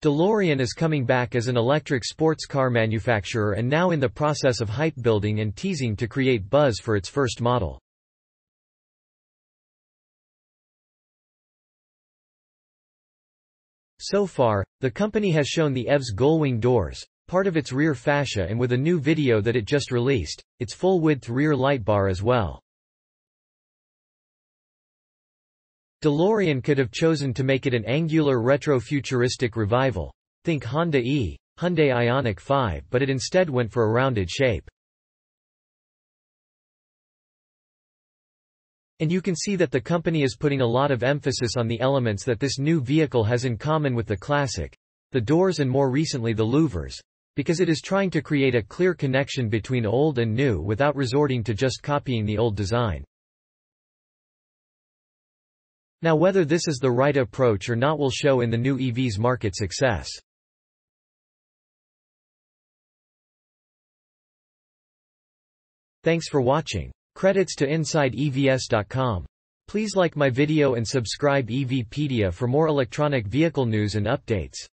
DeLorean is coming back as an electric sports car manufacturer and now in the process of hype building and teasing to create buzz for its first model. So far, the company has shown the EV's gullwing doors, part of its rear fascia, and with a new video that it just released, its full-width rear light bar as well. DeLorean could have chosen to make it an angular retro-futuristic revival, think Honda e, Hyundai Ioniq 5, but it instead went for a rounded shape. And you can see that the company is putting a lot of emphasis on the elements that this new vehicle has in common with the classic, the doors and more recently the louvers, because it is trying to create a clear connection between old and new without resorting to just copying the old design. Now, whether this is the right approach or not will show in the new EV's market success. Thanks for watching. Credits to insideevs.com. Please like my video and subscribe EVpedia for more electronic vehicle news and updates.